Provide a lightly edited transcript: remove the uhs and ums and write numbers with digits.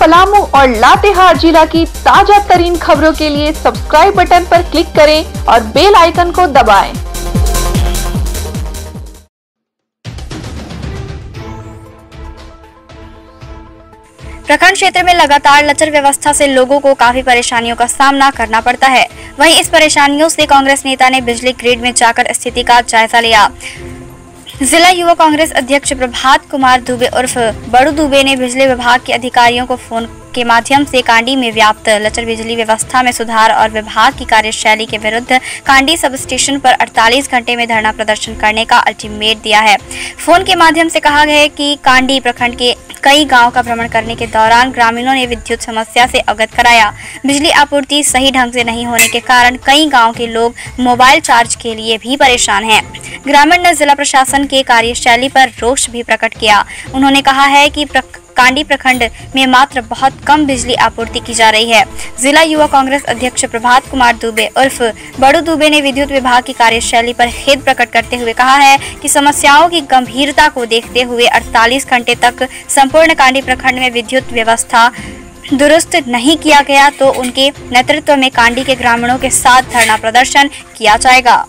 पलामू और लातेहार जिला की ताजा तरीन खबरों के लिए सब्सक्राइब बटन पर क्लिक करें और बेल आइकन को दबाएं। प्रखंड क्षेत्र में लगातार लचर व्यवस्था से लोगों को काफी परेशानियों का सामना करना पड़ता है। वहीं इस परेशानियों से कांग्रेस नेता ने बिजली ग्रिड में जाकर स्थिति का जायजा लिया। जिला युवा कांग्रेस अध्यक्ष प्रभात कुमार दुबे उर्फ बड़ू दुबे ने बिजली विभाग के अधिकारियों को फोन के माध्यम से कांडी में व्याप्त लचर बिजली व्यवस्था में सुधार और विभाग की कार्यशैली के विरुद्ध कांडी सब स्टेशन पर 48 घंटे में धरना प्रदर्शन करने का अल्टीमेट दिया है। फोन के माध्यम से कहा गया है कि कांडी प्रखंड के कई गाँव का भ्रमण करने के दौरान ग्रामीणों ने विद्युत समस्या से अवगत कराया। बिजली आपूर्ति सही ढंग से नहीं होने के कारण कई गाँव के लोग मोबाइल चार्ज के लिए भी परेशान हैं। ग्रामीण ने जिला प्रशासन के कार्यशैली पर रोष भी प्रकट किया। उन्होंने कहा है कि कांडी प्रखंड में मात्र बहुत कम बिजली आपूर्ति की जा रही है। जिला युवा कांग्रेस अध्यक्ष प्रभात कुमार दुबे उर्फ बड़ू दुबे ने विद्युत विभाग की कार्यशैली पर खेद प्रकट करते हुए कहा है कि समस्याओं की गंभीरता को देखते हुए 48 घंटे तक संपूर्ण कांडी प्रखंड में विद्युत व्यवस्था दुरुस्त नहीं किया गया तो उनके नेतृत्व में कांडी के ग्रामीणों के साथ धरना प्रदर्शन किया जाएगा।